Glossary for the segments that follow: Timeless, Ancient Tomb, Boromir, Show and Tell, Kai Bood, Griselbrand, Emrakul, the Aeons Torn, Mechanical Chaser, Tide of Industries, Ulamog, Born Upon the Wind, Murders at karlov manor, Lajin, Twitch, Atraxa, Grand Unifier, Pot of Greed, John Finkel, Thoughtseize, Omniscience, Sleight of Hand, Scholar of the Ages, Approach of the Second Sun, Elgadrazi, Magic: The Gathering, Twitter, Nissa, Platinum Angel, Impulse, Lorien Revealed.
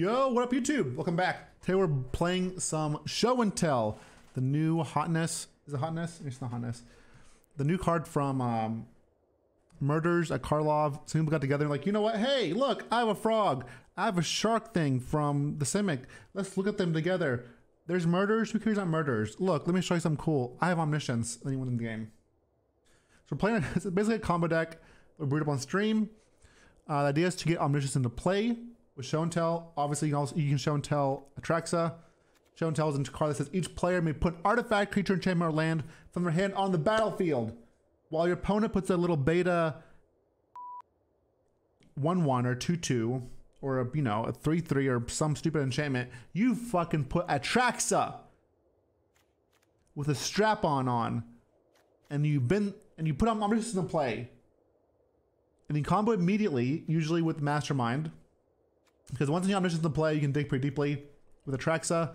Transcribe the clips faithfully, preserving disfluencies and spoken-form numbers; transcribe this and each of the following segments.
Yo, what up YouTube? Welcome back. Today we're playing some Show and Tell. The new hotness, is it hotness? It's not hotness. The new card from um, Murders at Karlov. So people got together and like, you know what? Hey, look, I have a frog. I have a shark thing from the Simic. Let's look at them together. There's Murders, who cares about Murders? Look, let me show you something cool. I have Omniscience, and you win the game. So we're playing, it's basically a combo deck we brewed up on stream. Uh, the idea is to get Omniscience into play with Show and Tell. Obviously, you can, also, you can Show and Tell Atraxa. Show and Tell is a card that says each player may put artifact, creature, enchantment, or land from their hand on the battlefield, while your opponent puts a little beta one one or two two or a, you know, a three three or some stupid enchantment. You fucking put Atraxa with a strap on on, and you been and you put on Omniscience in play. And you combo immediately, usually with Mastermind, because once you have Omniscience in play, you can dig pretty deeply with Atraxa.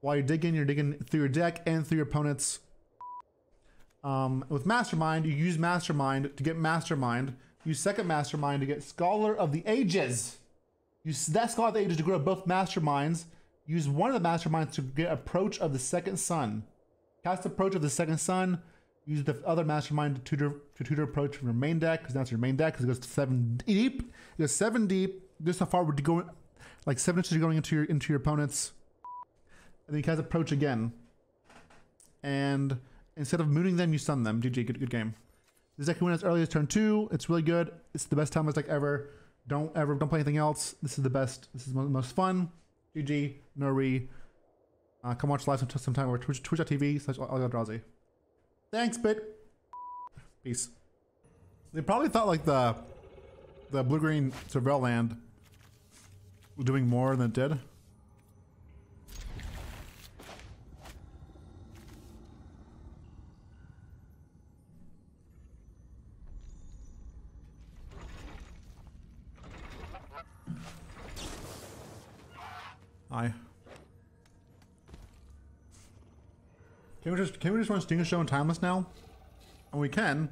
While you're digging, you're digging through your deck and through your opponent's. Um, with Mastermind, you use Mastermind to get Mastermind. Use second Mastermind to get Scholar of the Ages. Use that Scholar of the Ages to grow both Masterminds. Use one of the Masterminds to get Approach of the Second Sun. Cast Approach of the Second Sun. Use the other Mastermind to tutor, to tutor Approach from your main deck, because that's your main deck, because it goes to seven deep. It goes seven deep. Just how far would you go? Like seven inches going into your into your opponent's. And then you cast Approach again. And instead of mooning them, you stun them. G G, good, good game. This deck can win as early as turn two. It's really good. It's the best time deck ever. Don't ever don't play anything else. This is the best. This is the most fun. G G, no re. Uh, come watch live sometime, sometime over Twitch, twitch.tv slash Elgadrazi. Thanks, bit. Peace. They probably thought like the the blue green Surveil land was doing more than it did. Hi. Can we just can we just run Sting of Show and Timeless now? And we can.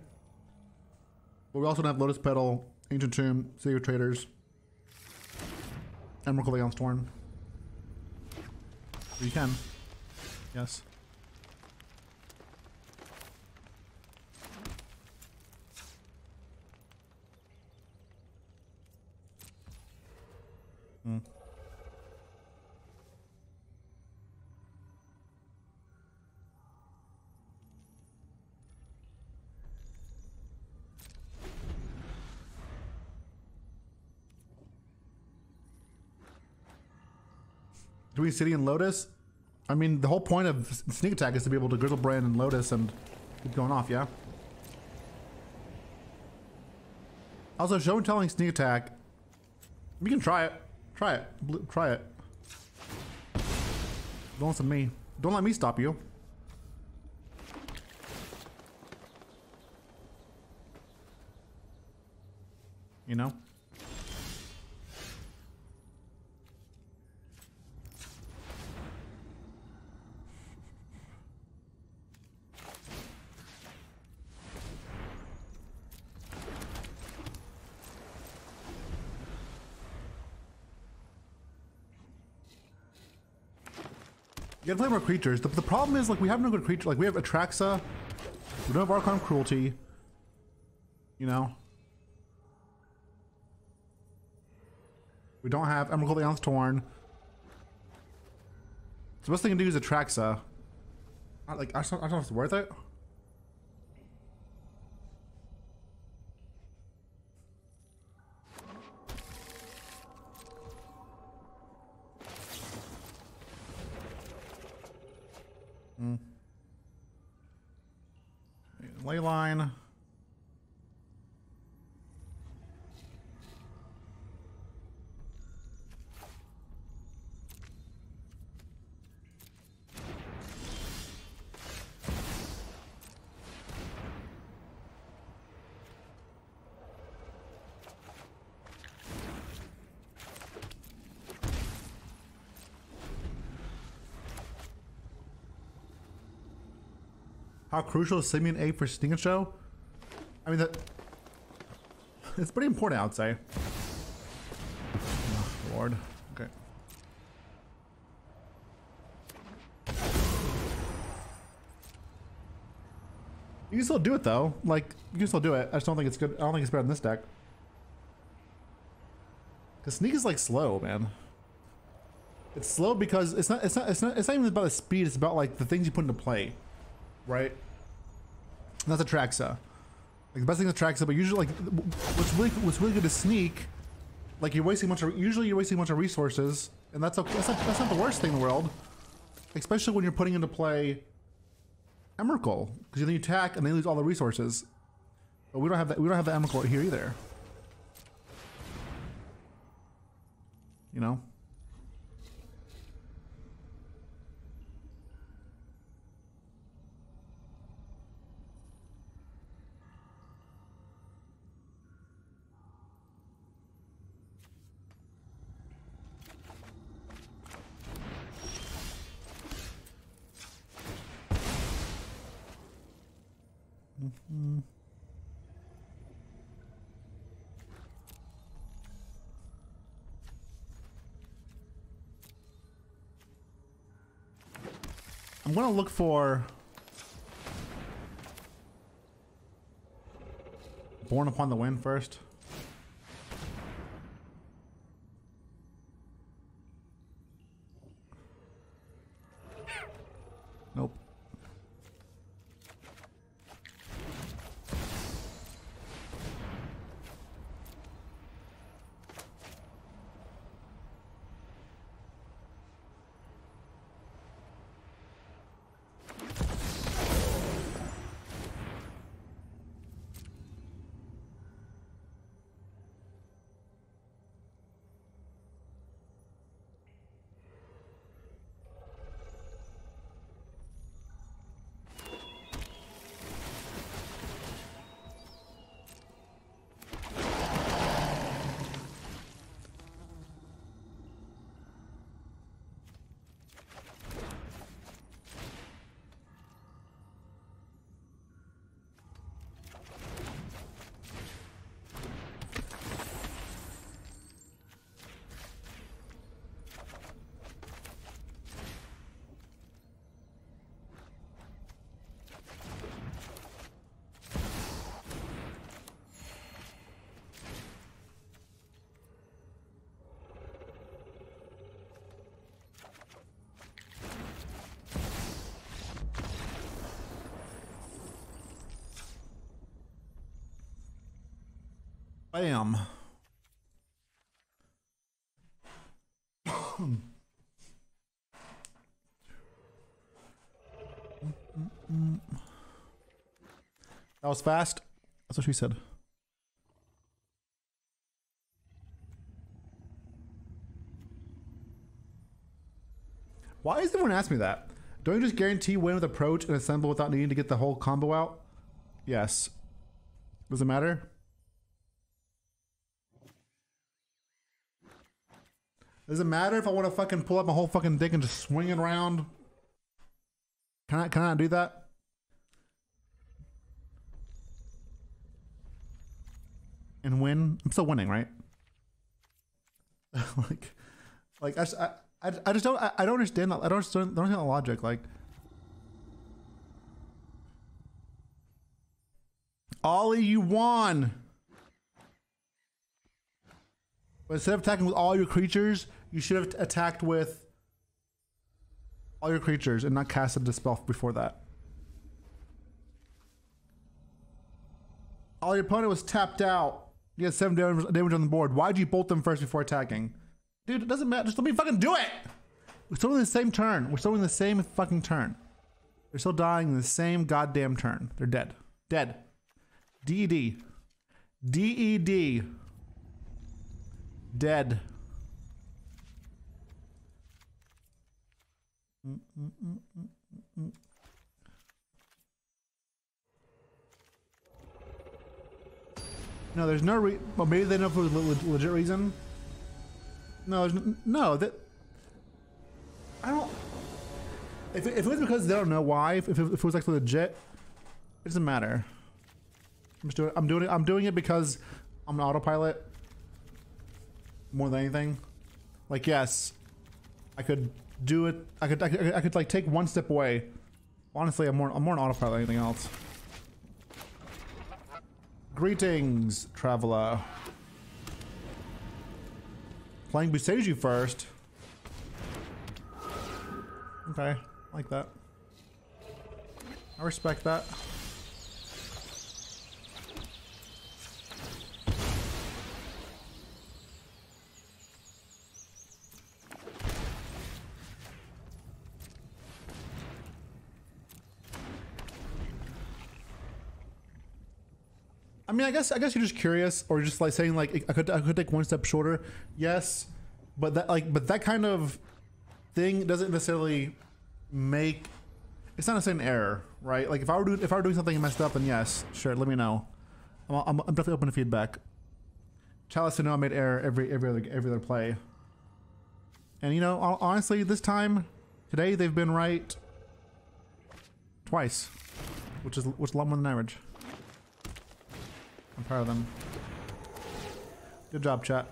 But we also don't have Lotus Petal, Ancient Tomb, City of Traders, Emrakul, the Aeons Torn. We can. Yes. Hmm. Between City and Lotus, I mean, the whole point of Sneak Attack is to be able to Griselbrand and Lotus and keep going off, yeah? Also, Show and Telling Sneak Attack, we can try it. Try it. Bl try it. Don't listen to me. Don't let me stop you. You know? You gotta play more creatures. The, the problem is, like, we have no good creature. Like, we have Atraxa. We don't have Archon Cruelty. You know? We don't have Emrakul, the Aeons Torn. So the best thing to do is Atraxa. I, like, I just, I don't know if it's worth it. Mm. Leyline. How crucial is Simeon A for Sting and Show? I mean, that it's pretty important, I would say. Oh, Lord. Okay. You can still do it though. Like, you can still do it. I just don't think it's good. I don't think it's better than this deck. Cause Sneak is like slow, man. It's slow because it's not. It's not. It's not. It's not even about the speed. It's about like the things you put into play, right? And that's Atraxa. Like the best thing is Atraxa, but usually, like, what's really what's really good is Sneak. Like you're wasting a bunch of. Usually you're wasting a bunch of resources, and that's okay. That's not, that's not the worst thing in the world, especially when you're putting into play Emrakul, because then you attack and they lose all the resources. But we don't have that. We don't have the Emrakul here either. You know. Mm-hmm. I'm gonna look for Born Upon the Wind first. Nope. Bam. That was fast. That's what she said. Why does everyone ask me that? Don't you just guarantee win with approach and assemble without needing to get the whole combo out? Yes. Does it matter? Does it matter if I want to fucking pull up my whole fucking dick and just swing it around? Can I, can I do that? And win? I'm still winning, right? like, like I, I, I just don't, I, I don't understand, I don't understand, I don't understand the logic, like. Ollie, you won! But instead of attacking with all your creatures, you should have attacked with all your creatures and not casted Dispel before that. All your opponent was tapped out. You had seven damage on the board. Why'd you bolt them first before attacking? Dude, it doesn't matter. Just let me fucking do it! We're still in the same turn. We're still in the same fucking turn. They're still dying in the same goddamn turn. They're dead. Dead. D E D. D E D. Dead. Mm, mm, mm, mm, mm, mm. No, there's no re- well, maybe they know for a le legit reason. No, there's n no, that... I don't... If it, if it was because they don't know why, if, if, it, if it was actually legit, it doesn't matter. I'm just doing, I'm doing it, I'm doing it because I'm an autopilot. More than anything, like yes, I could do it. I could, I could, I could like take one step away. Honestly, I'm more, I'm more an autopilot than anything else. Greetings, traveler. Playing Boseiju first. Okay, like that. I respect that. I mean, I guess I guess you're just curious, or just like saying like I could I could take one step shorter. Yes, but that like but that kind of thing doesn't necessarily make it's not necessarily an error, right? Like if I were doing if I were doing something messed up, then yes, sure, let me know. I'm, I'm, I'm definitely open to feedback. Chalice to know I made error every every other every other play. And you know, honestly, this time today they've been right twice, which is which is a lot more than average. I'm proud of them. Good job, chat.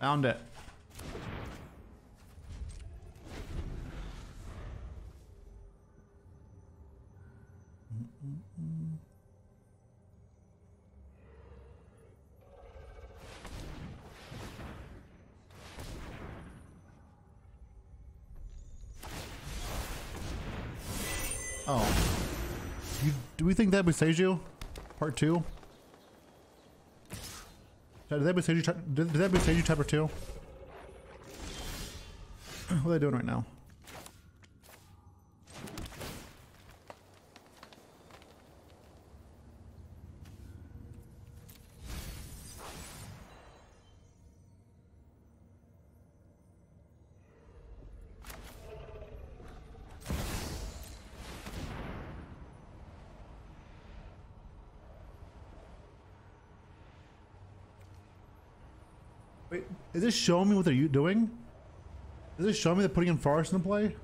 Found it. Mm-mm-mm. Oh, you, do we think that Boseiju part two? Did that Boseiju chapter two? What are they doing right now? Is this showing me what they're doing? Is this showing me they're putting in forest into play?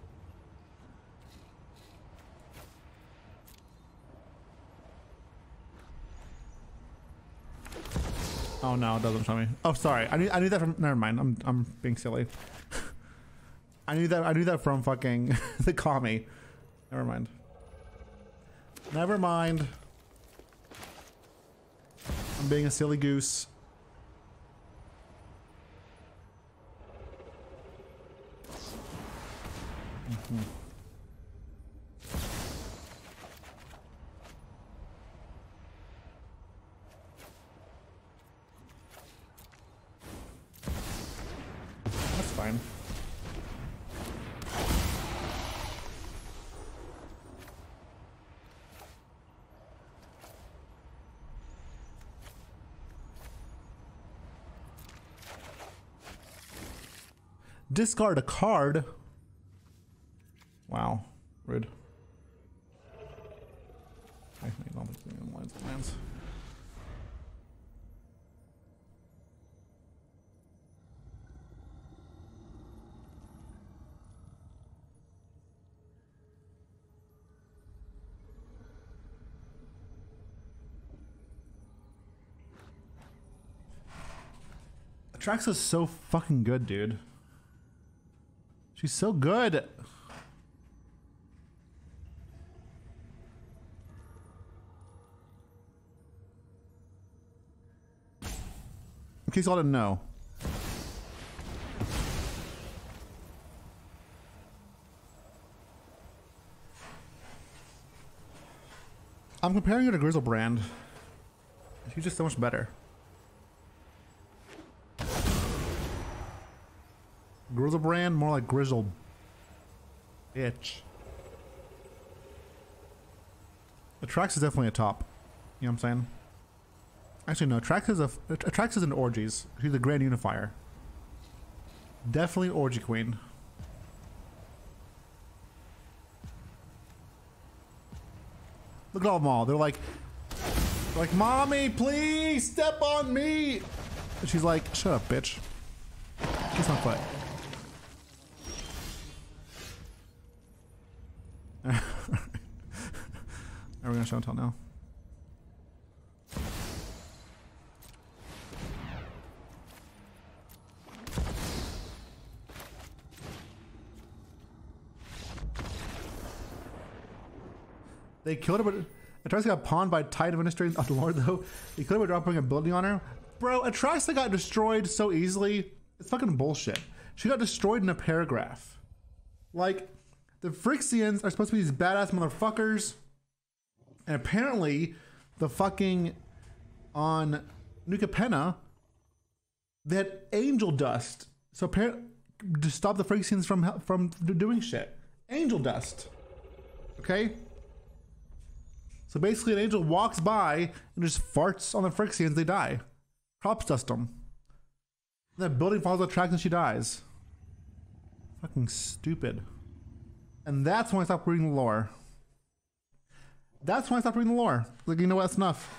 Oh no, it doesn't show me. Oh, sorry. I knew I knew that from. Never mind. I'm I'm being silly. I knew that I knew that from fucking the commie. Never mind. Never mind. I'm being a silly goose. Hmm. That's fine. Discard a card. Wow, rude. I need all the lands. Atraxa's so fucking good, dude. She's so good. In case y'all didn't know. I'm comparing her to Griselbrand. She's just so much better. Griselbrand, more like Grizzle. Bitch. Atraxa is definitely a top. You know what I'm saying? Actually no, Atraxa is a Atraxa is an orgies. She's a Grand Unifier. Definitely Orgy Queen. Look at them all. They're like, they're like, mommy, please step on me. And she's like, shut up, bitch. Kiss my foot. Are we gonna show and tell now? They killed her, but Atraxa got pawned by Tide of Industries. Oh, Lord, though. They killed her by dropping a building on her. Bro, Atraxa got destroyed so easily. It's fucking bullshit. She got destroyed in a paragraph. Like, the Phyrexians are supposed to be these badass motherfuckers. And apparently, the fucking... on Nuka Penna, they had angel dust. So apparently, to stop the Phyrexians from, from doing shit. Angel dust. Okay? So basically, an angel walks by and just farts on the Phyrexians. They die. Props dust them. That building falls off tracks and she dies. Fucking stupid. And that's when I stopped reading the lore. That's when I stopped reading the lore. Like, you know what? That's enough.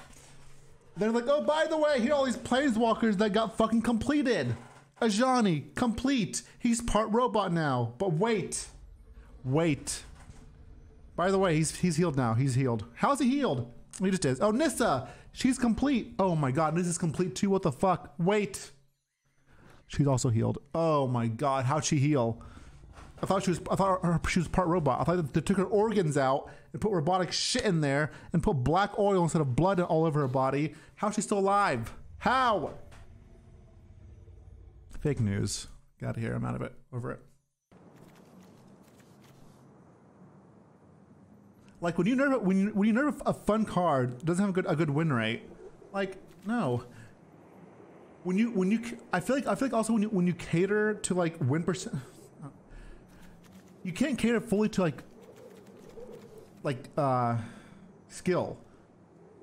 They're like, oh, by the way, here are all these planeswalkers that got fucking completed. Ajani, complete. He's part robot now. But wait. Wait. By the way, he's he's healed now. He's healed. How's he healed? He just is. Oh, Nissa! She's complete. Oh my god, Nissa's complete too. What the fuck? Wait. She's also healed. Oh my god, how'd she heal? I thought she was I thought her, she was part robot. I thought they took her organs out and put robotic shit in there and put black oil instead of blood all over her body. How's she still alive? How? Fake news. Got here. I'm out of it. Over it. Like, when you nerf when you, when you nerf a fun card doesn't have a good a good win rate, like, no. When you when you I feel like I feel like also when you when you cater to like win percent, you can't cater fully to like like uh, skill.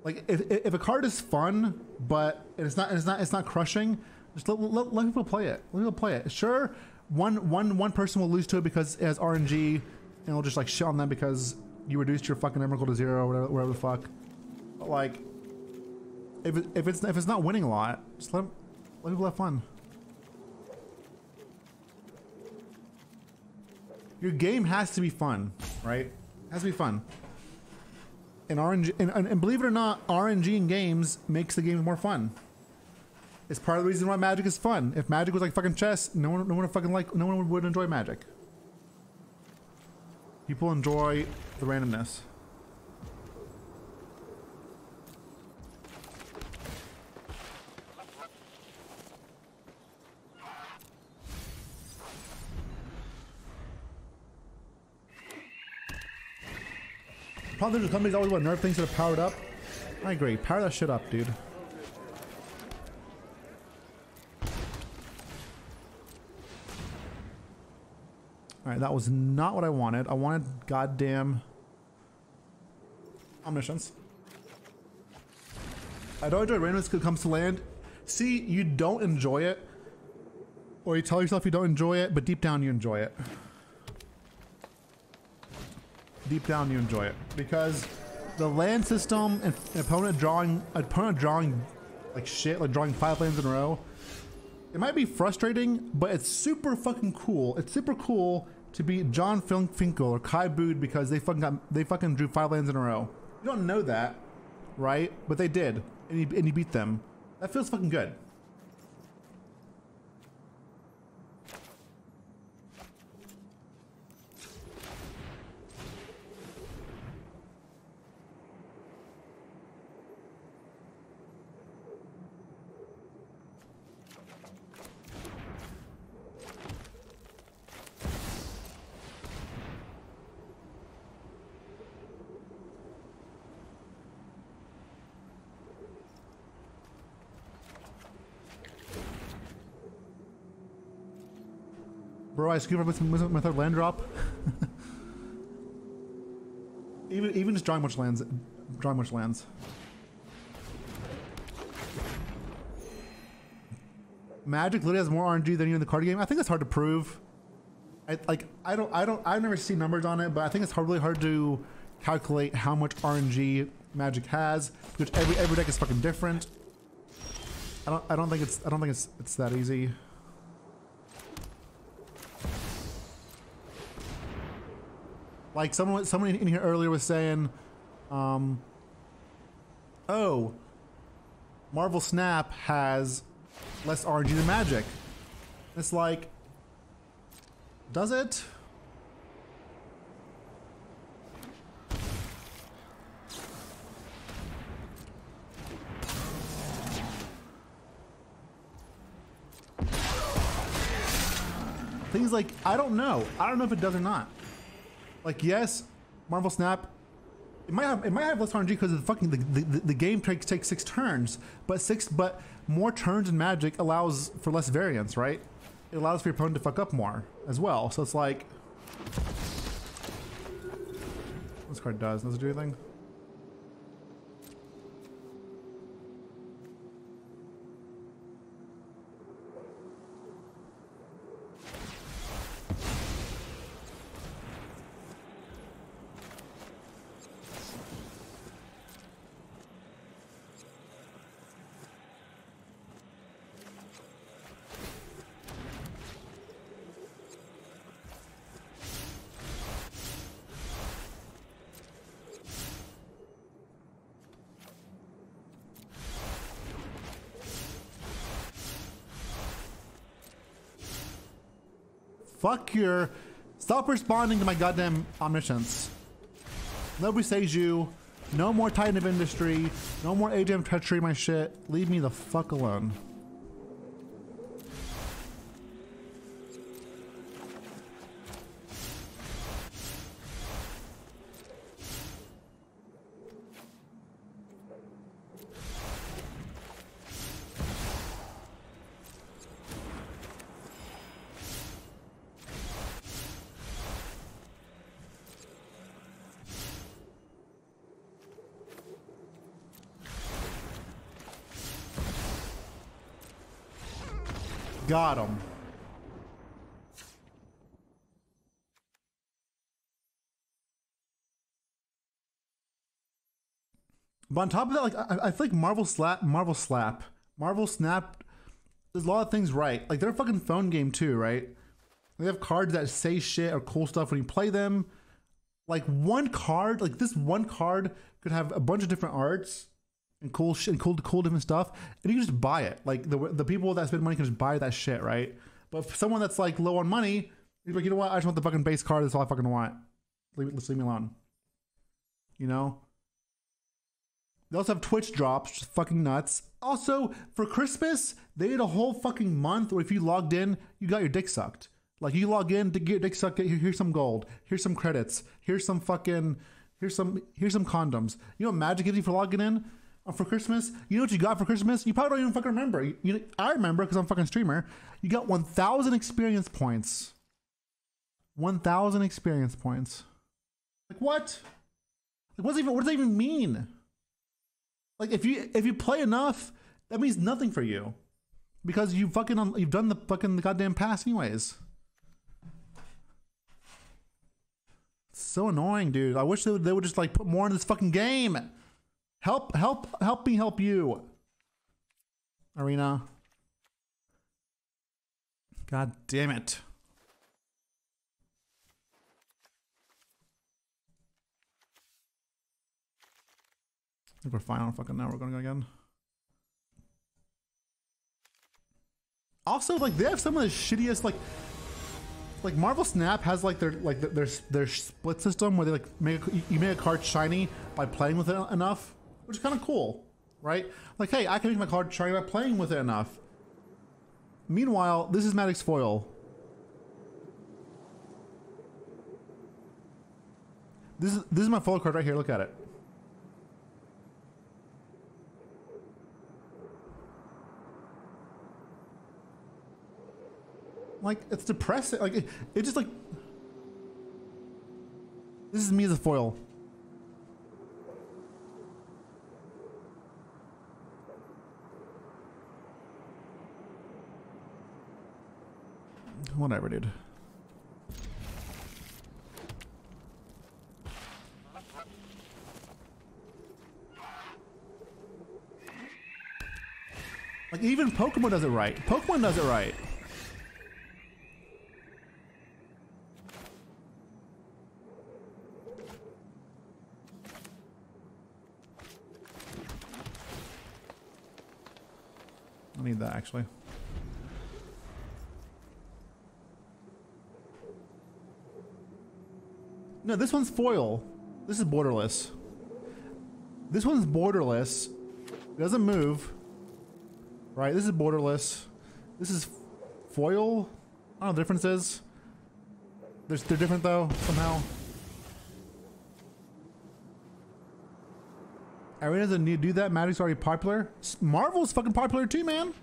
Like if if a card is fun but it's not it's not it's not crushing, just let, let, let people play it. Let people play it. Sure, one one one person will lose to it because it has R N G, and it'll just like shit on them because you reduced your fucking Emrakul to zero or whatever, whatever the fuck. But like, if, it, if, it's, if it's not winning a lot, just let, let people have fun. Your game has to be fun, right? It has to be fun. And, R N G, and, and, and believe it or not, R N G in games makes the game more fun. It's part of the reason why Magic is fun. If Magic was like fucking chess, no one, no one would fucking like, no one would enjoy Magic. People enjoy the randomness. The problem is companies always want nerf things that are powered up. I agree. Power that shit up, dude. Alright, that was not what I wanted. I wanted goddamn Omniscience. I don't enjoy randomness because it comes to land. See, you don't enjoy it. Or you tell yourself you don't enjoy it, but deep down you enjoy it. Deep down you enjoy it. Because the land system and opponent drawing opponent drawing like shit, like drawing five lands in a row. It might be frustrating, but it's super fucking cool. It's super cool to be John Finkel or Kai Bood because they fucking got, they fucking drew five lands in a row. You don't know that, right? But they did, and you, and you beat them. That feels fucking good. Bro, I screwed up with my third land drop. even even just drawing much lands, drawing much lands. Magic literally has more R N G than even the card game. I think it's hard to prove. I, like I don't, I don't, I've never seen numbers on it, but I think it's hard, really hard to calculate how much R N G Magic has, because every every deck is fucking different. I don't, I don't think it's, I don't think it's, it's that easy. Like someone, someone in here earlier was saying, um, oh, Marvel Snap has less R N G than Magic. It's like, does it? Things like, I don't know. I don't know if it does or not. Like, yes, Marvel Snap, it might have it might have less R N G because of the fucking the, the, the game takes takes six turns, but six but more turns in Magic allows for less variance, right? It allows for your opponent to fuck up more as well. So it's like, this card does. Does it do anything? Fuck your... Stop responding to my goddamn omniscience. No Boseiju. No more Tide of Industry. No more A G M Treachery, my shit. Leave me the fuck alone. Got him. But on top of that, like I, I feel like Marvel Slap, Marvel Slap, Marvel Snap. There's a lot of things right. Like they're a fucking phone game too, right? They have cards that say shit or cool stuff when you play them. Like one card, like this one card could have a bunch of different arts. And cool shit, and cool, cool different stuff, and you can just buy it. Like the the people that spend money can just buy that shit, right? But for someone that's like low on money, you're like, you know what? I just want the fucking base card. That's all I fucking want. Leave, let's leave me alone. You know. They also have Twitch drops, just fucking nuts. Also for Christmas, they did a whole fucking month where if you logged in, you got your dick sucked. Like you log in to get your dick sucked. Here, here's some gold. Here's some credits. Here's some fucking. Here's some. Here's some condoms. You know what Magic gives you for logging in? For Christmas, you know what you got for Christmas? You probably don't even fucking remember. You, you, I remember because I'm a fucking streamer. You got one thousand experience points. one thousand experience points. Like what? Like what's even? What does that even mean? Like if you if you play enough, that means nothing for you, because you fucking you've done the fucking goddamn pass anyways. It's so annoying, dude. I wish they would, they would just like put more in this fucking game. Help, help, help me help you. Arena. God damn it. I think we're fine on fucking now. We're gonna go again. Also, like they have some of the shittiest, like like Marvel Snap has like their like their their, their split system where they like make a, you make a card shiny by playing with it enough. Which is kind of cool, right? Like, hey, I can make my card shiny by playing with it enough. Meanwhile, this is Magic's foil. This is this is my foil card right here. Look at it. Like, it's depressing. Like, it, it just like. This is me as a foil. Whatever, dude. Like, even Pokemon does it right. Pokemon does it right. I need that, actually. No, this one's foil. This is borderless. This one's borderless. It doesn't move. Right, this is borderless. This is foil. I don't know what the difference is. They're, they're different though, somehow. Arena doesn't need to do that. Magic's already popular. Marvel's fucking popular too, man.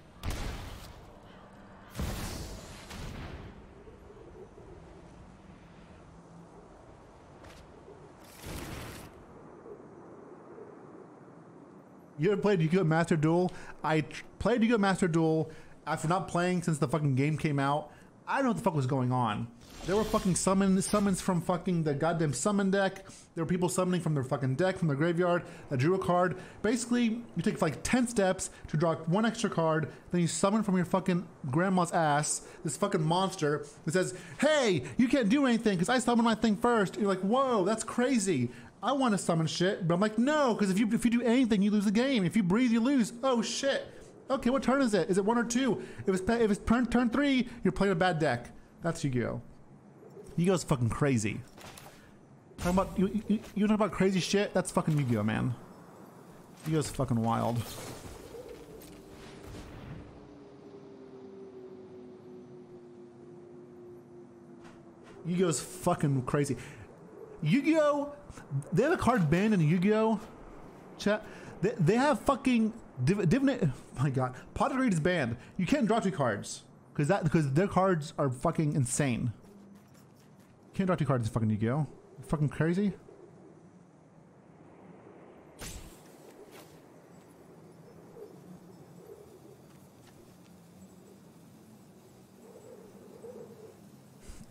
You ever played Yu-Gi-Oh! Master Duel? I played Yu-Gi-Oh! Master Duel after not playing since the fucking game came out. I don't know what the fuck was going on. There were fucking summon, summons from fucking the goddamn summon deck. There were people summoning from their fucking deck, from their graveyard. I drew a card. Basically, you take like ten steps to draw one extra card. Then you summon from your fucking grandma's ass this fucking monster that says, hey, you can't do anything because I summoned my thing first. And you're like, whoa, that's crazy. I want to summon shit, but I'm like, no, because if you if you do anything, you lose the game. If you breathe, you lose. Oh shit. Okay, what turn is it? Is it one or two? If it's if it's turn turn three, you're playing a bad deck. That's Yu-Gi-Oh. Yu-Gi-Oh's fucking crazy. Talking about you you, you talk about crazy shit. That's fucking Yu-Gi-Oh, man. Yu-Gi-Oh's fucking wild. Yu-Gi-Oh's fucking crazy. Yu-Gi-Oh! They have a card banned in Yu-Gi-Oh! Chat. They, they have fucking... Div, div, oh my god. Pot of Greed is banned. You can't draw two cards. Because that because their cards are fucking insane. You can't draw two cards in fucking Yu-Gi-Oh! Fucking crazy.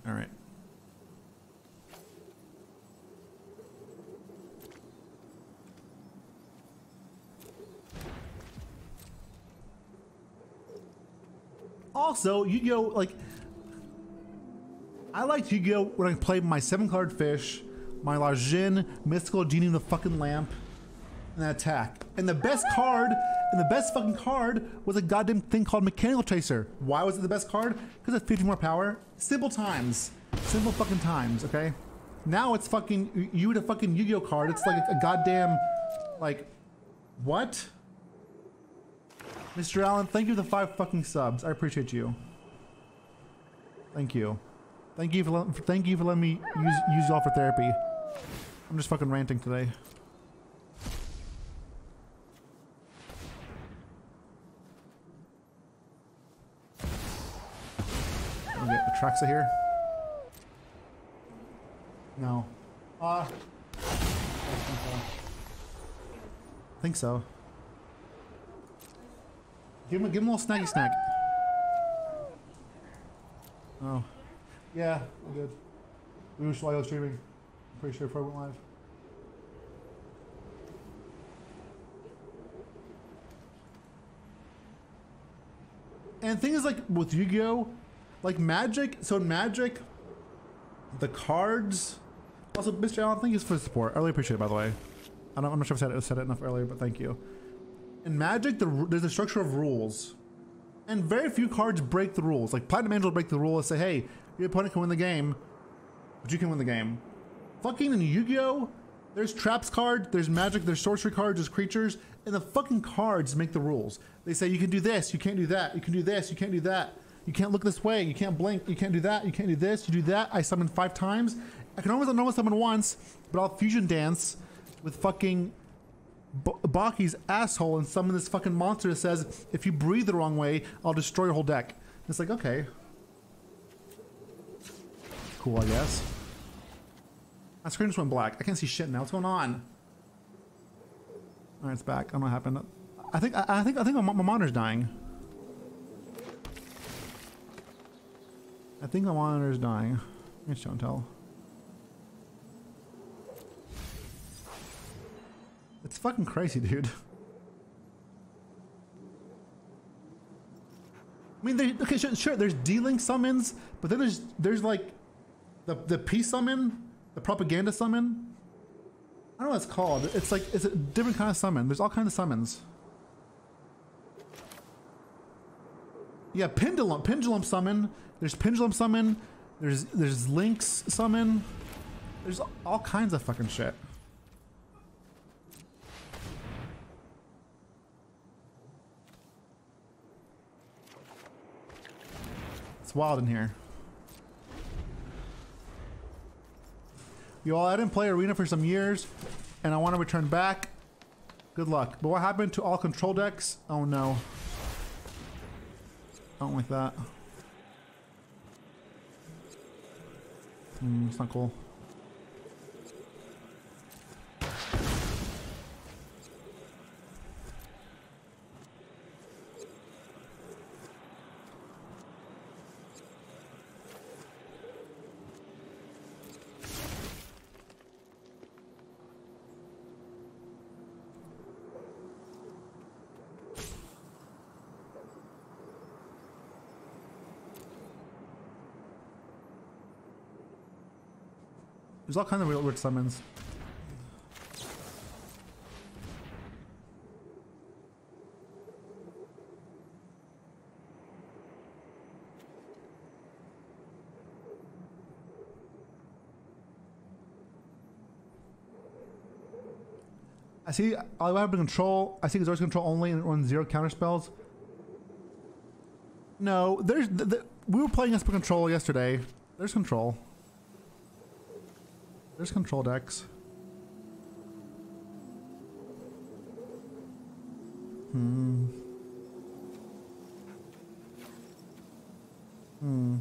Alright. Also, Yu-Gi-Oh, like, I liked Yu-Gi-Oh when I played my seven-card fish, my Lajin, Mystical Genie in the fucking lamp, and that attack. And the best card, and the best fucking card was a goddamn thing called Mechanical Chaser. Why was it the best card? Because it's fifty more power. Simple times. Simple fucking times, okay? Now it's fucking, you with a fucking Yu-Gi-Oh card, it's like a goddamn, like, what? Mister Allen, thank you for the five fucking subs. I appreciate you. Thank you. Thank you for, for thank you for letting me use use y'all for therapy. I'm just fucking ranting today. Let me get Atraxa here. No. Ah. Uh, I think so. Give him, give him a little snacky snack. Oh. Yeah, we're good. We were live streaming. I'm pretty sure before we went live. And the thing is, like, with Yu-Gi-Oh! Like, Magic, so in Magic, the cards... Also, Mister Allen, thank you for the support. I really appreciate it, by the way. I don't, I'm not sure if I said it, I said it enough earlier, but thank you. In Magic, the, there's a structure of rules, and very few cards break the rules. Like Platinum Angel will break the rule and say, "Hey, your opponent can win the game, but you can win the game." Fucking in Yu-Gi-Oh, there's traps card, there's Magic, there's sorcery cards, there's creatures, and the fucking cards make the rules. They say you can do this, you can't do that, you can do this, you can't do that, you can't look this way, you can't blink, you can't do that, you can't do this, you do that. I summon five times. I can almost normal summon once, but I'll fusion dance with fucking Baki's asshole and summon this fucking monster that says, if you breathe the wrong way, I'll destroy your whole deck. And it's like, okay. Cool, I guess. My screen just went black. I can't see shit now. What's going on? Alright, it's back. I don't know what happened. I think, I, I think, I think my, my monitor's dying. I think my monitor is dying. It's Show and Tell. It's fucking crazy, dude. I mean, they, okay, sure, sure, there's dealing summons, but then there's, there's like, the, the peace summon, the propaganda summon. I don't know what it's called. It's like, it's a different kind of summon. There's all kinds of summons. Yeah, pendulum, pendulum summon. There's pendulum summon. There's, there's Lynx summon. There's all kinds of fucking shit. It's wild in here. You all, I didn't play Arena for some years, and I want to return back. Good luck. But what happened to all control decks? Oh no. Don't like that. Mm, it's not cool. There's all kinds of weird, weird summons. I see all I have to control. I see Exorcist control only and it runs zero counter spells. No, there's the, the, we were playing Esper control yesterday. There's control. There's control decks. Hmm. Hmm.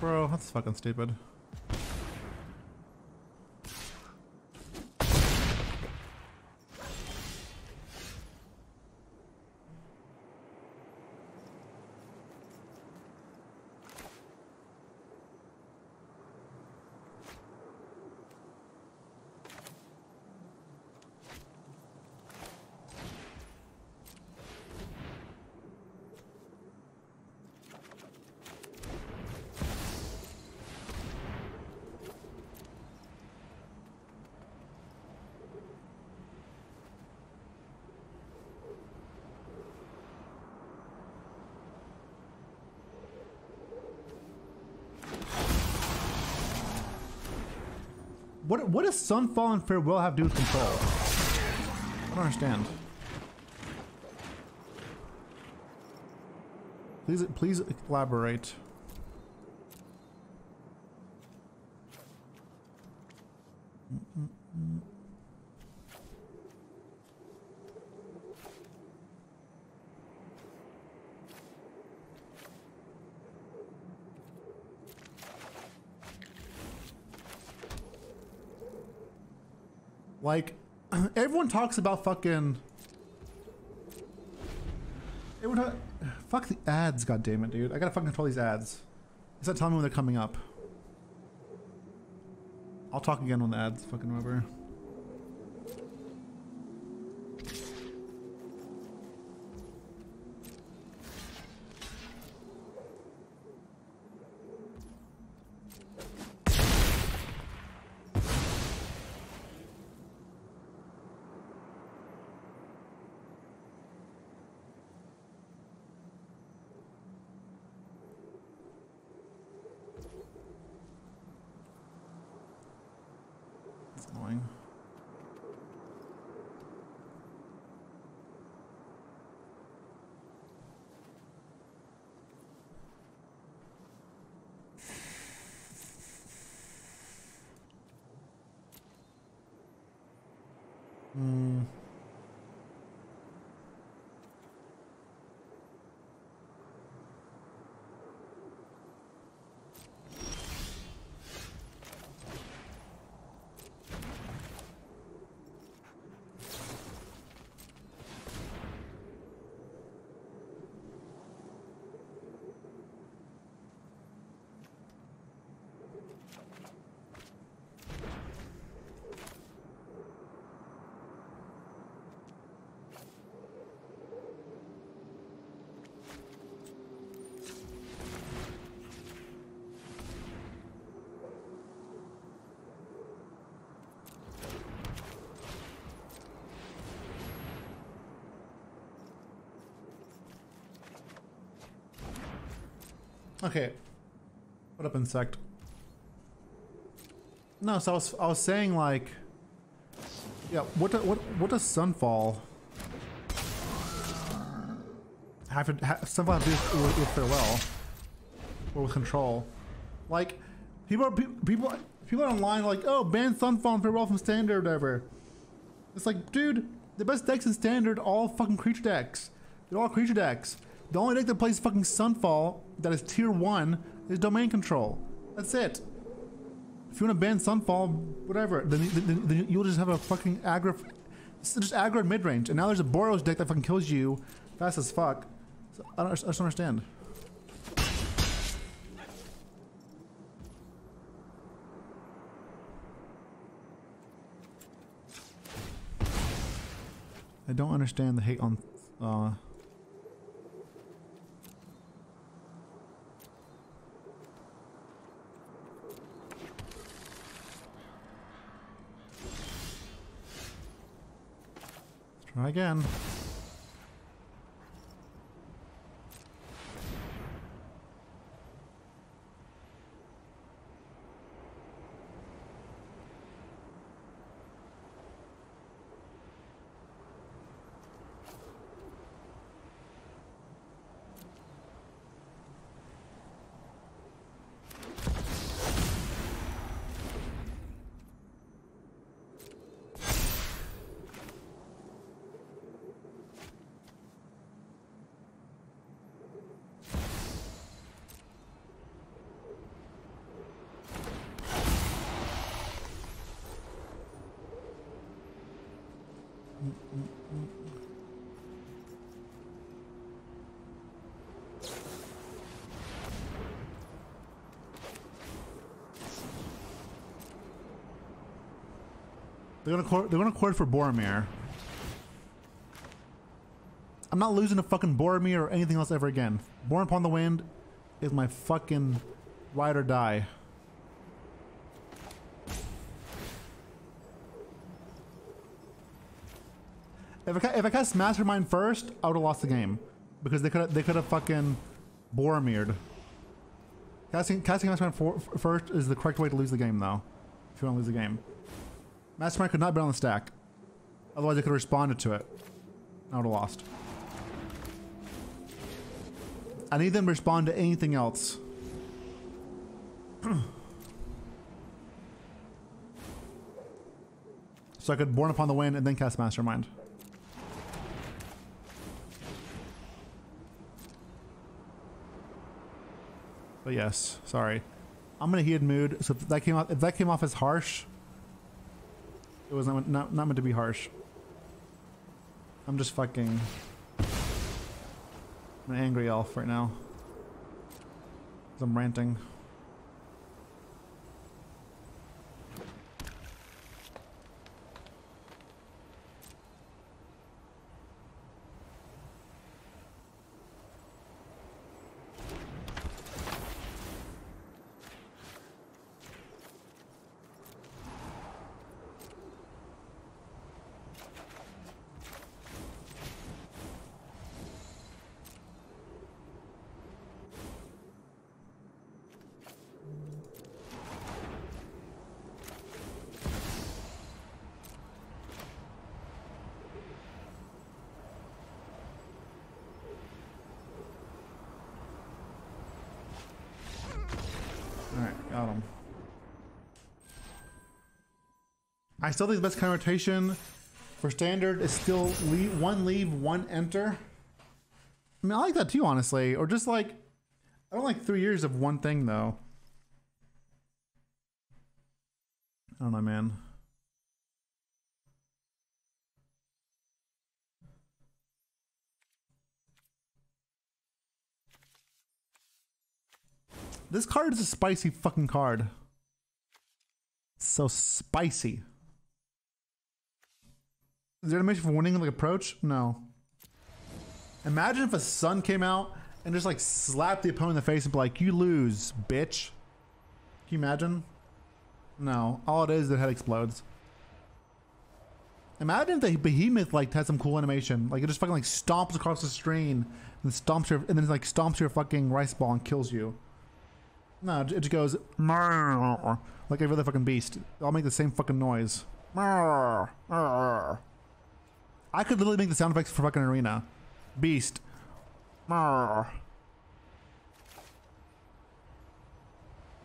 Bro, that's fucking stupid. What, what does Sunfall and Farewell have to do with control? I don't understand. Please, please elaborate. Mm-mm-mm. Like, everyone talks about fucking... Everyone talk, fuck the ads, goddammit, dude. I gotta fucking control these ads. It's not telling me when they're coming up. I'll talk again when the ads fucking over. Okay. What up, insect? No, so I was I was saying like, yeah. What do, what what does Sunfall have to have, Sunfall have to do with, with Farewell or with Control? Like, people are people people are online like, oh, ban Sunfall and Farewell from Standard or whatever. It's like, dude, the best decks in Standard are all fucking creature decks. They're all creature decks. The only deck that plays fucking Sunfall that is tier one is Domain Control. That's it. If you want to ban Sunfall, whatever, then, then, then you'll just have a fucking aggro, just aggro mid-range. And now there's a Boros deck that fucking kills you fast as fuck. So I, don't, I just don't understand. I don't understand the hate on, uh... Try again. They're gonna court, they're gonna court for Boromir. I'm not losing to fucking Boromir or anything else ever again. Born Upon the Wind is my fucking ride or die. If I, if I cast Mastermind first, I would have lost the game because they could have, they could have fucking Boromired. Casting casting Mastermind for, for first is the correct way to lose the game though. If you want to lose the game. Mastermind could not be on the stack. Otherwise, they could have responded to it. I would have lost. I need them to respond to anything else. So I could Born Upon the Wind and then cast Mastermind. But yes, sorry. I'm in a heated mood, so if that came off, if that came off as harsh, it was not, not, not meant to be harsh. I'm just fucking... I'm an angry elf right now. 'Cause I'm ranting. I still think the best kind of rotation for standard is still leave, one leave, one enter. I mean, I like that too, honestly. Or just like, I don't like three years of one thing though. I don't know, man. This card is a spicy fucking card. It's so spicy. Is there an animation for winning like Approach? No. Imagine if a Sun came out and just like slapped the opponent in the face and be like, you lose, bitch. Can you imagine? No. All it is, their head explodes. Imagine if the Behemoth like had some cool animation. Like it just fucking like stomps across the screen and stomps your, and then like stomps your fucking rice ball and kills you. No, it just goes like every other fucking beast. I'll make the same fucking noise. I could literally make the sound effects for fucking arena. Beast.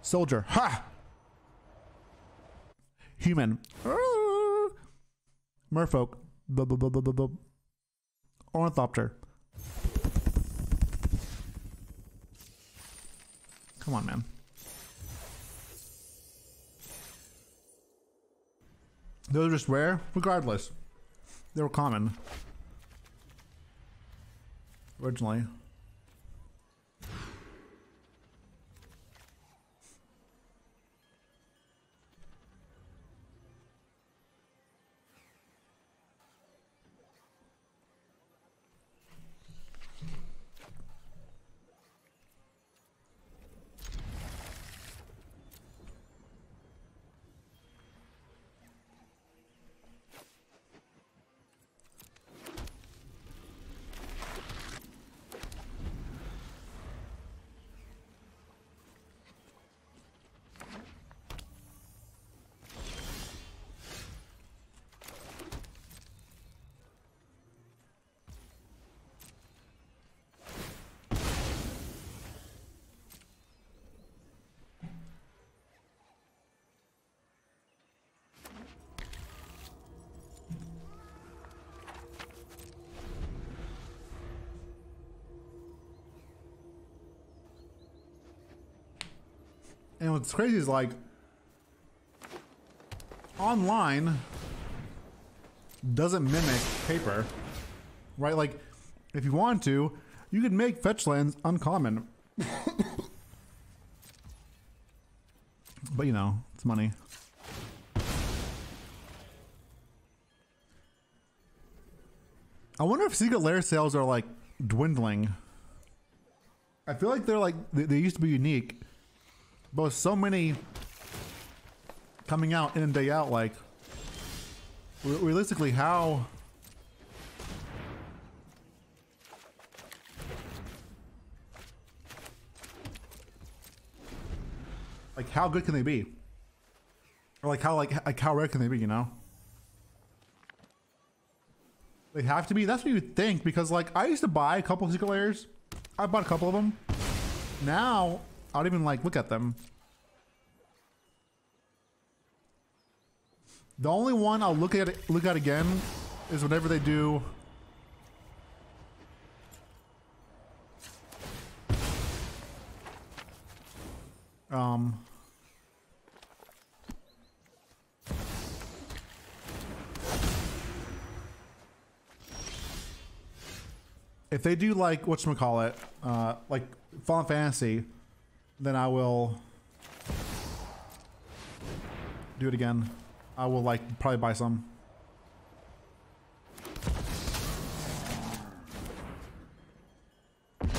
Soldier. Ha! Human. Merfolk. Ornithopter. Come on, man. Those are just rare, regardless. They were common. Originally. And what's crazy is, like, online doesn't mimic paper, right? Like, if you want to, you could make fetch lands uncommon. But, you know, it's money. I wonder if secret lair sales are, like, dwindling. I feel like they're, like, they, they used to be unique. But so many coming out in and day out, like, re realistically, how like how good can they be? Or like how like like how rare can they be, you know? They have to be. That's what you would think, because like I used to buy a couple of secret layers. I bought a couple of them. Now I don't even like look at them. The only one I'll look at look at again is whenever they do um if they do like whatchamacallit, uh like Final Fantasy, then I will do it again. I will like probably buy some. That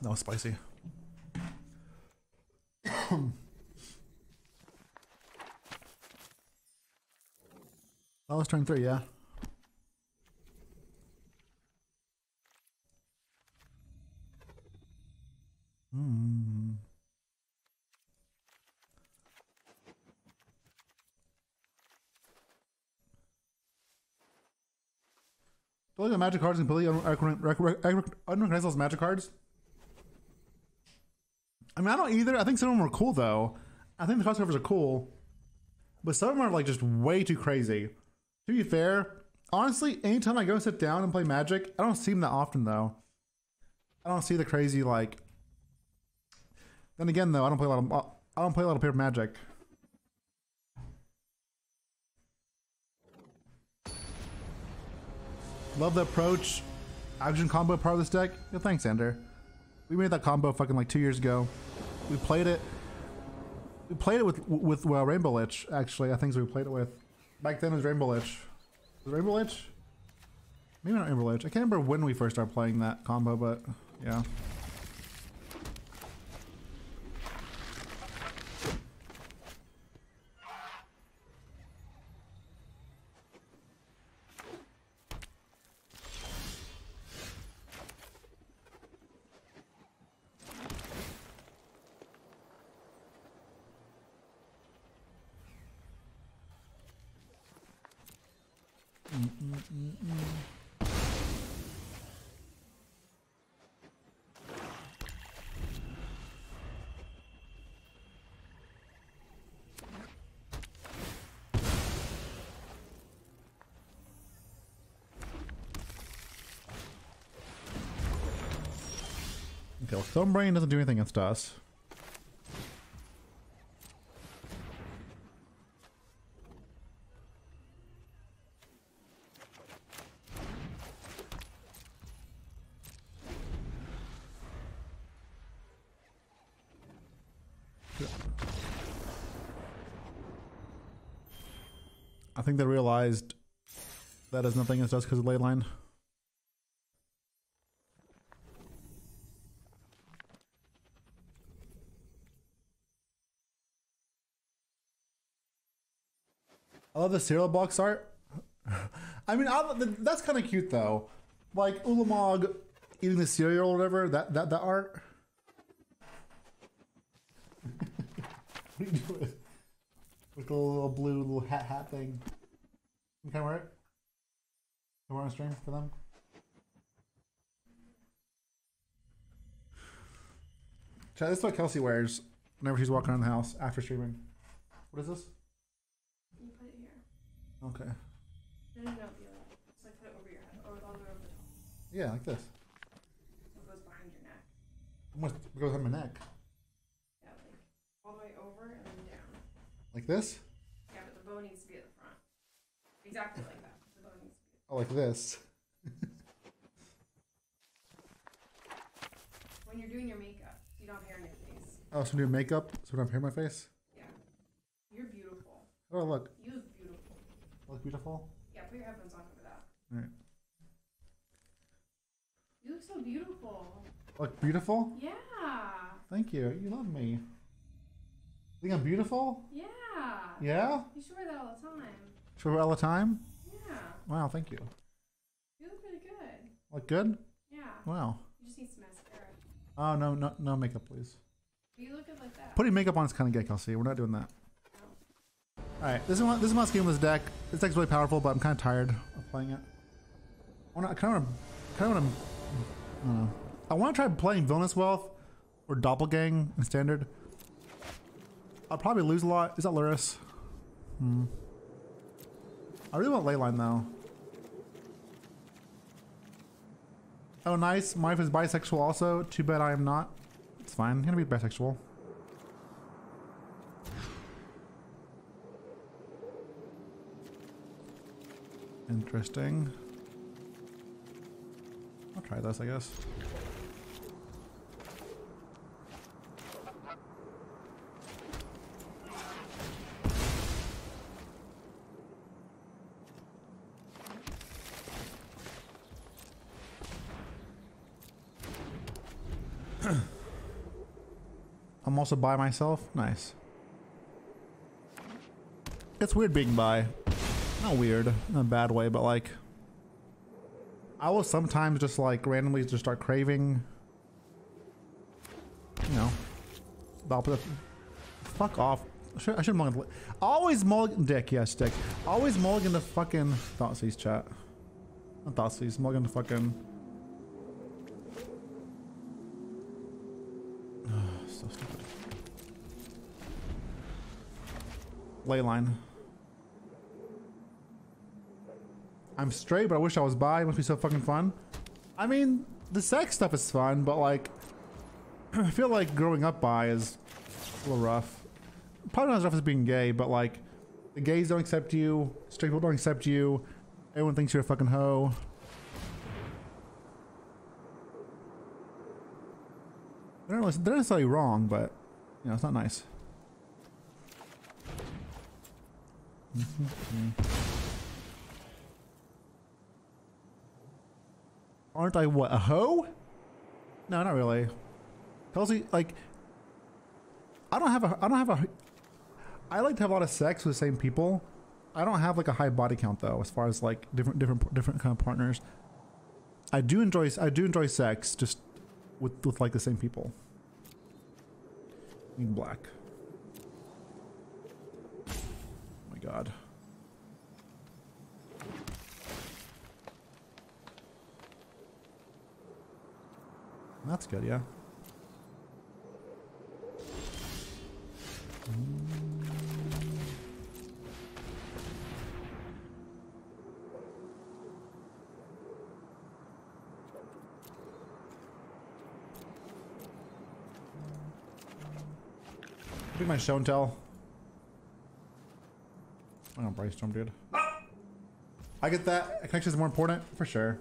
was spicy. That was turn three, yeah. Hmm. Do like the magic cards completely unrecognizable as magic cards? I mean, I don't either. I think some of them are cool, though. I think the card covers are cool, but some of them are like just way too crazy. To be fair, honestly, anytime I go sit down and play Magic, I don't see them that often, though. I don't see the crazy, like... Then again, though, I don't play a lot of, I don't play a lot of paper Magic. Love the approach. Action combo part of this deck. Yeah, thanks, Ender. We made that combo fucking like two years ago. We played it... We played it with, with well, Rainbow Lich, actually. I think we played it with... Back then it was Rainbow Lich. Was it Rainbow Lich? Maybe not Rainbow Lich. I can't remember when we first started playing that combo, but yeah. Mm-mm-mm. Okay, well, Thumb Brain doesn't do anything against us. I think they realized that is nothing against us because of Leyline. I love the cereal box art. I mean, I, that's kind of cute though. Like Ulamog eating the cereal or whatever. That that that art. What are you doing? With the little blue little hat hat thing. Can I wear it? Can I wear it on stream for them? This is what Kelsey wears whenever she's walking around the house after streaming. What is this? You put it here. Okay. No, no, no. It's like put it over your head, or all the way over the top. Yeah, like this. So it goes behind your neck. Almost, it goes on my neck. Yeah, like all the way over and then down. Like this? Yeah, but the bow needs to be at the front. Exactly like that. The bow needs to be at the front. Oh, like this. When you're doing your makeup, you don't have hair in your face. Oh, so I'm doing makeup, so I don't have hair in my face? Yeah. You're beautiful. Oh, look. You look beautiful. I look beautiful? Yeah, put your headphones on over that. Alright. You look so beautiful. Look beautiful? Yeah. Thank you. You love me. You think I'm beautiful? Yeah. Yeah? You should wear that all the time. Should I wear it all the time? Yeah. Wow, thank you. You look really good. Look good? Yeah. Wow. You just need some mascara. Oh, no, no, no makeup, please. You look good like that. Putting makeup on is kind of gay, Kelsey. We're not doing that. No. Alright, this is my, this is my schemeless deck. This deck's really powerful, but I'm kind of tired of playing it. I, wanna, I kind of want to... I don't know. I want to try playing Villainous Wealth or Doppelgang in Standard. I'll probably lose a lot. Is that Lurrus? Hmm. I really want Leyline though. Oh nice, my wife is bisexual also. Too bad I am not. It's fine, I'm gonna be bisexual. Interesting. I'll try this, I guess. I'm also by myself. Nice. It's weird being by. Not weird in a bad way, but like I will sometimes just like randomly just start craving, you know, the opposite. Fuck off. I should, I should mulligan. Always mulligan. Dick, yes, dick. Always mulligan the fucking Thoughtseize chat. Not Thoughtseize. Mulligan the fucking. Leyline. I'm straight, but I wish I was bi. It must be so fucking fun. I mean, the sex stuff is fun, but like, I feel like growing up bi is a little rough. Probably not as rough as being gay, but like, the gays don't accept you, straight people don't accept you, everyone thinks you're a fucking hoe. They're not necessarily wrong, but you know, it's not nice. Aren't I what, a hoe? No, not really. Kelsey, like I don't have a I don't have a I like to have a lot of sex with the same people. I don't have like a high body count though, as far as like different different different kind of partners. I do enjoy I do enjoy sex just with with like the same people. I mean, black. God. That's good, yeah. Look at my show and tell. I'm gonna brainstorm, dude. I get that. Connection is more important, for sure.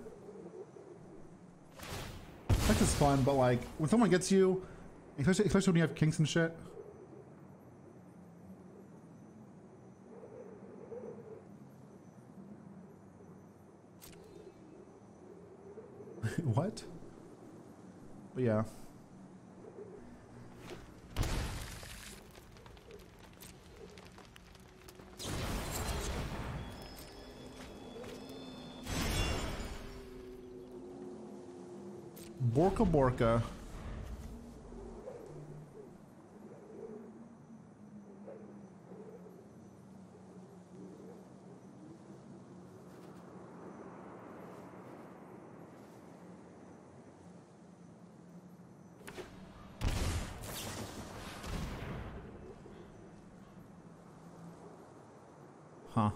This is fun, but like, when someone gets you, especially, especially when you have kinks and shit. What? But yeah. Borka Borka. Huh.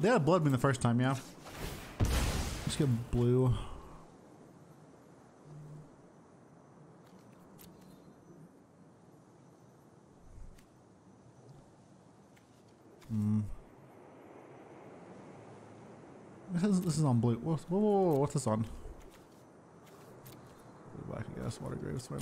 They had a blood moon the first time, yeah. Let's get blue. Hmm. This is this is on blue. Whoa, whoa, whoa, what's this on? Blue, black, I guess. Water Grave, swim.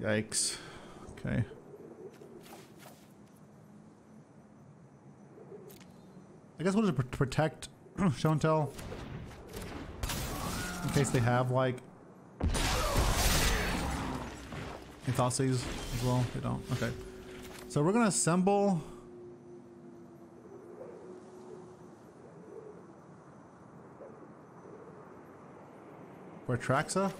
Yikes. Okay. I guess we'll just protect show and tell. In case they have like Thoughtseize as well. They don't. Okay. So we're gonna assemble. For Atraxa.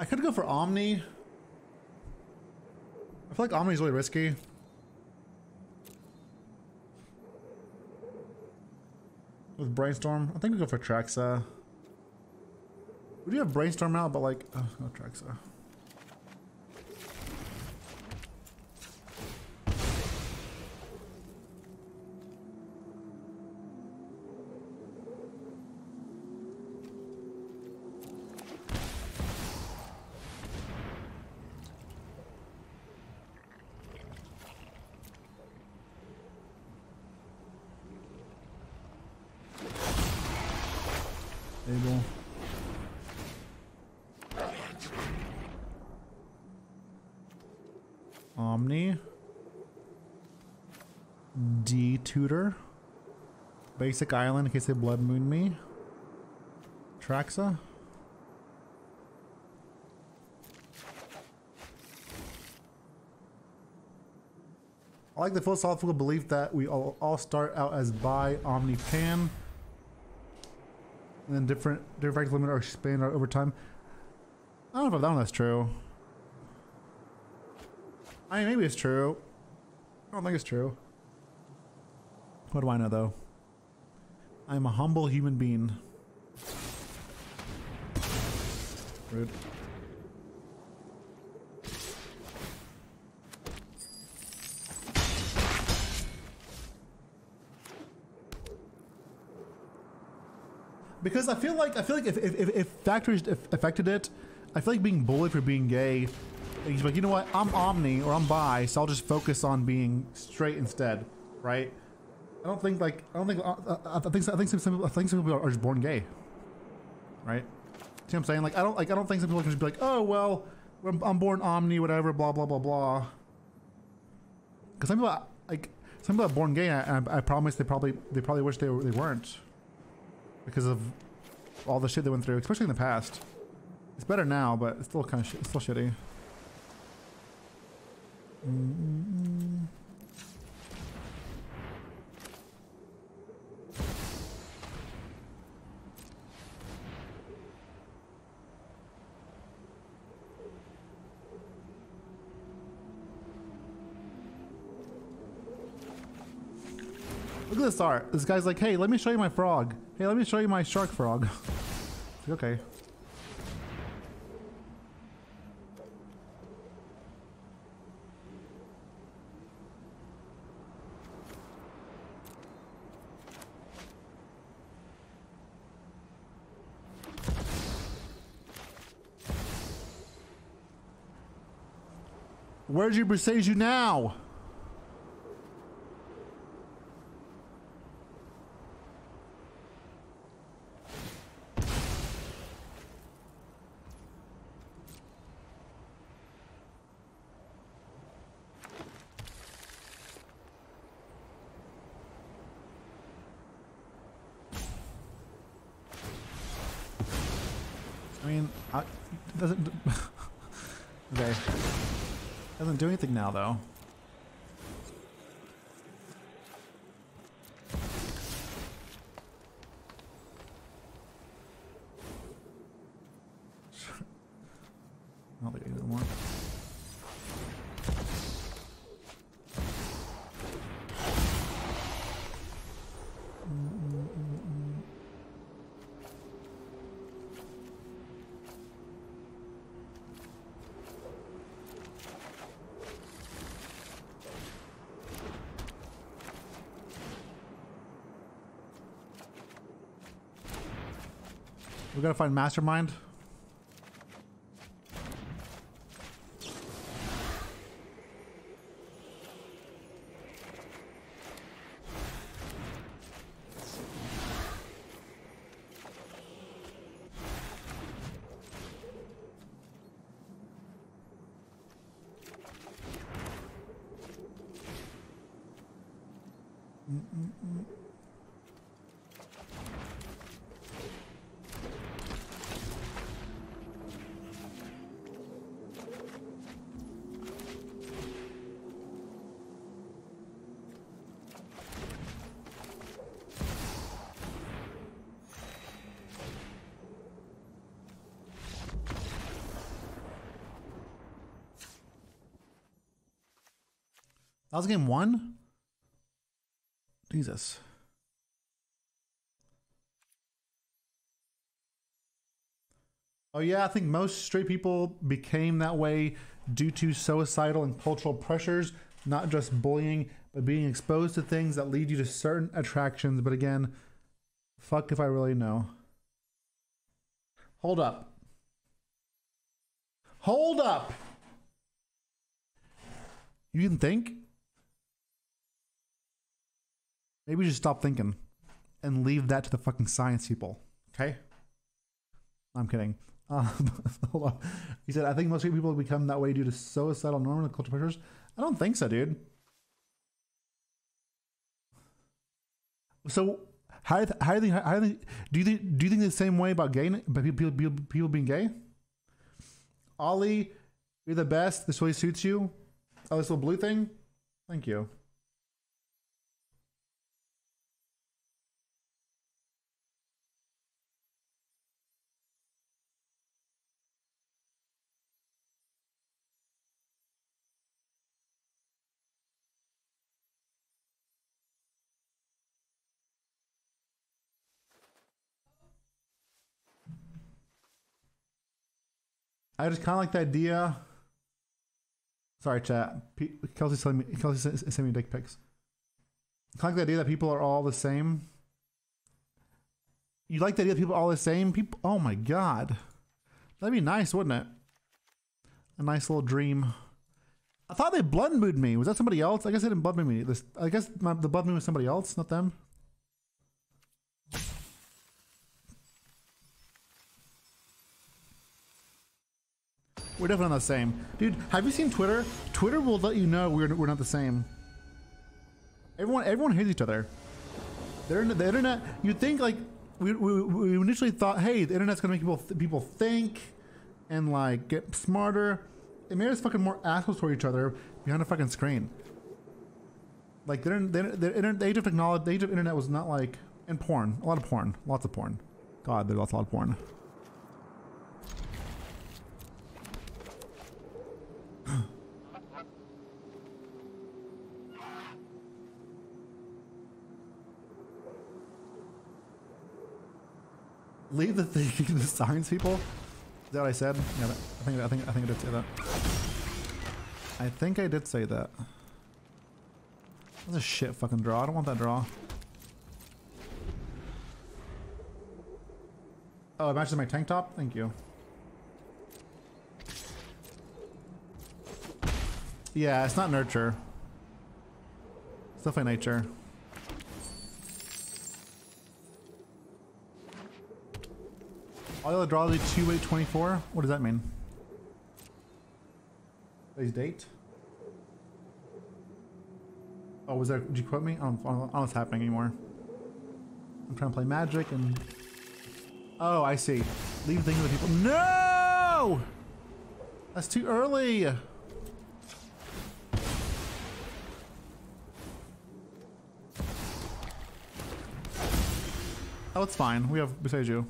I could go for Omni. I feel like Omni is really risky. With Brainstorm, I think we go for Atraxa. We do have Brainstorm now, but like, oh, no Atraxa. Basic Island in case they blood moon me. Atraxa. I like the philosophical belief that we all, all start out as bi, omni, pan. And then different different factors limit or expand over time. I don't know if that one that's true. I mean, maybe it's true. I don't think it's true. What do I know though? I'm a humble human being. Rude. Because I feel like I feel like if if if, if factors affected it, I feel like being bullied for being gay. He's like, you know what? I'm omni or I'm bi, so I'll just focus on being straight instead, right? I don't think like I don't think uh, I think I think some, some people, I think some people are just born gay, right? See what I'm saying? Like I don't like I don't think some people can just be like, oh well, I'm born omni, whatever, blah blah blah blah. Because some people like some people are born gay, and I, I promise they probably they probably wish they were, they weren't, because of all the shit they went through, especially in the past. It's better now, but it's still kind of sh it's still shitty. Mm-hmm. at this art. This guy's like, hey, let me show you my frog. Hey, let me show you my shark frog. It's like, okay. Where'd you Boseiju now? I mean, I, it doesn't... Okay. Doesn't do anything now, though. I'll do it more. We gotta find Mastermind. That was game one? Jesus. Oh yeah, I think most straight people became that way due to societal and cultural pressures, not just bullying, but being exposed to things that lead you to certain attractions. But again, fuck if I really know. Hold up. Hold up! You didn't think? Maybe just stop thinking and leave that to the fucking science people, okay? I'm kidding. Uh, hold on. He said, I think most people become that way due to societal norms and cultural pressures. I don't think so, dude. So, how do you think, how do you think, do you think, do you think the same way about gay, about people, people, people being gay? Ollie, you're the best. This really suits you. Oh, this little blue thing? Thank you. I just kind of like the idea. Sorry, chat. P Kelsey sent me. Kelsey sent me dick pics. I kind of like the idea that people are all the same. You like the idea that people are all the same? People. Oh my god, that'd be nice, wouldn't it? A nice little dream. I thought they blood mood me. Was that somebody else? I guess they didn't blood mood me. This. I guess my, the blood mood was somebody else, not them. We're definitely not the same. Dude, have you seen Twitter? Twitter will let you know we're, we're not the same. Everyone everyone hates each other. They're, the internet, you'd think like, we, we, we initially thought, hey, the internet's gonna make people, th people think and like get smarter. It made us fucking more assholes toward each other behind a fucking screen. Like the, the, the, the age of technology, the age of internet was not like, and porn, a lot of porn, lots of porn. God, there's lots, a lot of porn. Leave the thing to the sirens, people. Is that what I said? Yeah, that, I think I think I think I did say that. I think I did say that. That's a shit fucking draw. I don't want that draw. Oh, it matches my tank top? Thank you. Yeah, it's not nurture. It's definitely nature. All the other draws are two eight twenty-four? What does that mean? Today's date? Oh, was that, did you quote me? I don't, I don't know what's happening anymore. I'm trying to play Magic and... Oh, I see. Leave things to the people. No! That's too early! Oh, it's fine. We have Boseiju.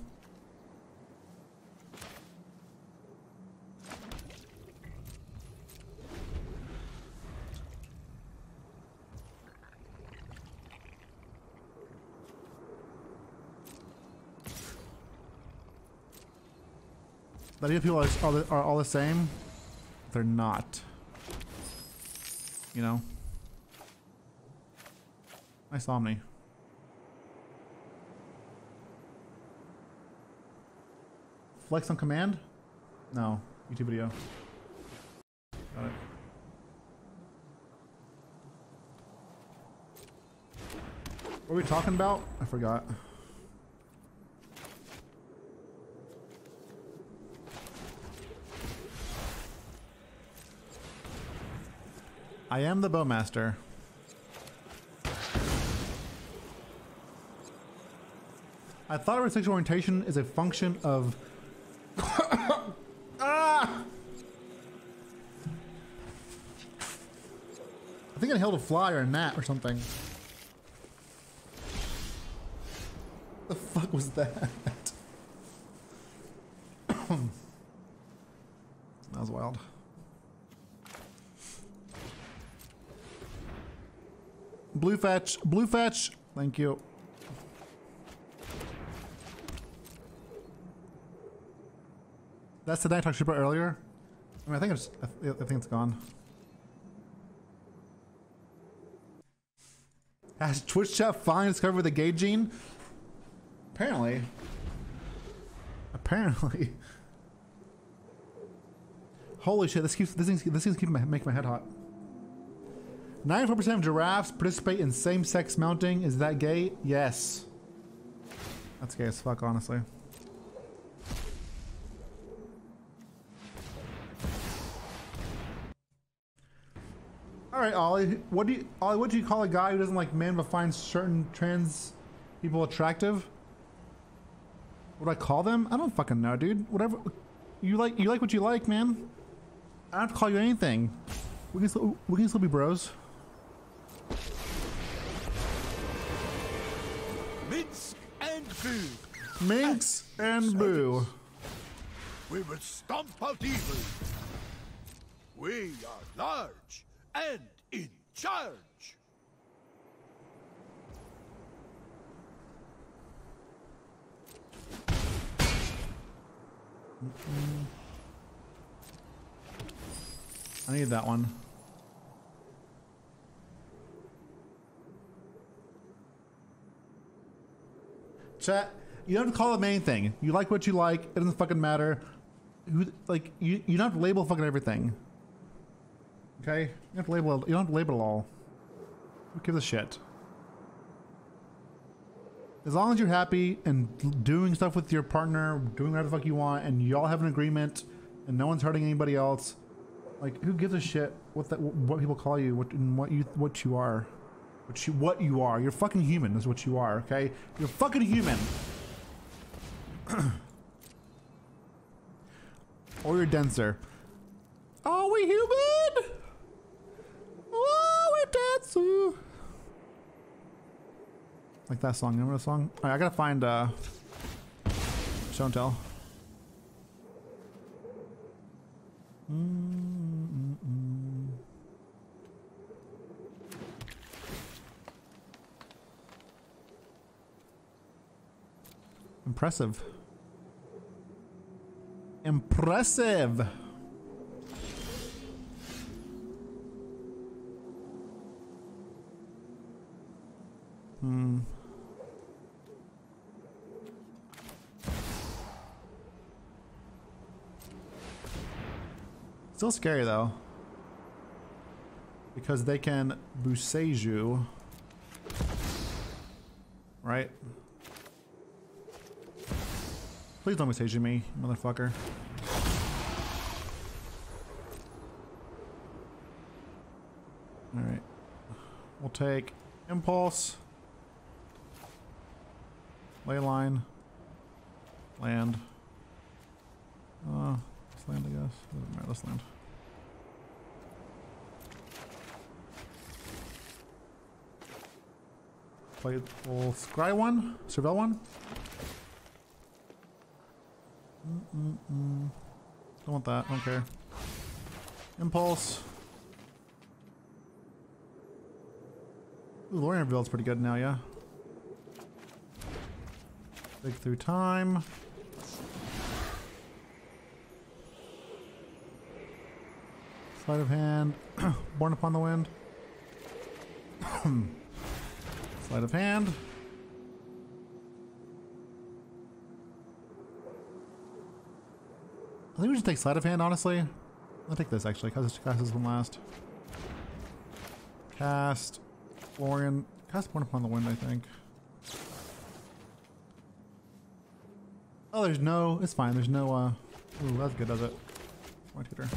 The idea people are, are, are all the same, they're not. You know? Nice Omni. Flex on command? No. YouTube video. Got it. What were we talking about? I forgot. I am the Bowmaster. I thought our sexual orientation is a function of... ah! I think I held a fly or a gnat or something. The fuck was that? That was wild. Blue fetch, blue fetch. Thank you. That's the night I talked about earlier. I mean, I think it's, I, th I think it's gone. Has Twitch chat finally discovered the gay gene? Apparently. Apparently. Holy shit! This keeps this thing's this thing's keeping my making my head hot. ninety-four percent of giraffes participate in same-sex mounting. Is that gay? Yes. That's gay as fuck, honestly. Alright, Ollie. What do you, Ollie, what do you call a guy who doesn't like men but finds certain trans people attractive? What do I call them? I don't fucking know, dude. Whatever. You like, you like what you like, man. I don't have to call you anything. We can still, we can still be bros. Minsk and Boo. Minx and service. Boo. We will stomp out evil. We are large and in charge. Mm-mm. I need that one. Chat, you don't have to call it main thing. You like what you like. It doesn't fucking matter. Who, like you, you don't have to label fucking everything. Okay, you don't have to label. You don't have to label it all. Who gives a shit? As long as you're happy and doing stuff with your partner, doing whatever the fuck you want, and y'all have an agreement, and no one's hurting anybody else. Like, who gives a shit what that what people call you, what and what you what you are, what you what you are? You're fucking human, is what you are. Okay, you're fucking human, or you're denser. Are we human? Oh, we're denser. Like that song. You remember the song? All right, I gotta find uh, Show and Tell. Mm-mm-mm. Impressive. Impressive. Hmm. Still scary though, because they can Boseiju, right? Please don't Boseiju me, motherfucker. All right, we'll take Impulse, Leyline, land. Uh, let's land, I guess. All right, let's land. Play, we'll scry one, surveil one. Mm-mm-mm. Don't want that, don't care. Impulse. Ooh, Lorien Revealed's pretty good now, yeah? Dig Through Time. Sleight of Hand. Born Upon the Wind. Sleight of Hand. I think we should take Sleight of Hand, honestly. I'll take this, actually, because this class is one last. Cast. Lorien. Cast Born Upon the Wind, I think. Oh, there's no... It's fine. There's no... uh Ooh, that's good, does it? My tutor.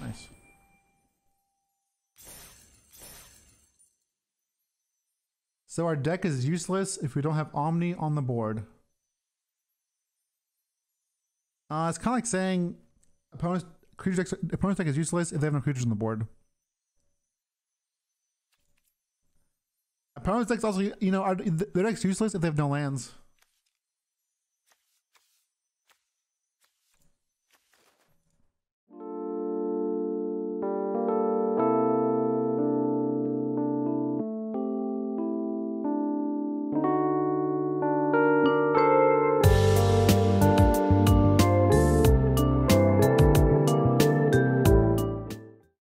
Nice. So our deck is useless if we don't have Omni on the board. Uh, it's kind of like saying opponent's, creature deck, opponent's deck is useless if they have no creatures on the board. Opponent's deck's also, you know, are, their deck's useless if they have no lands.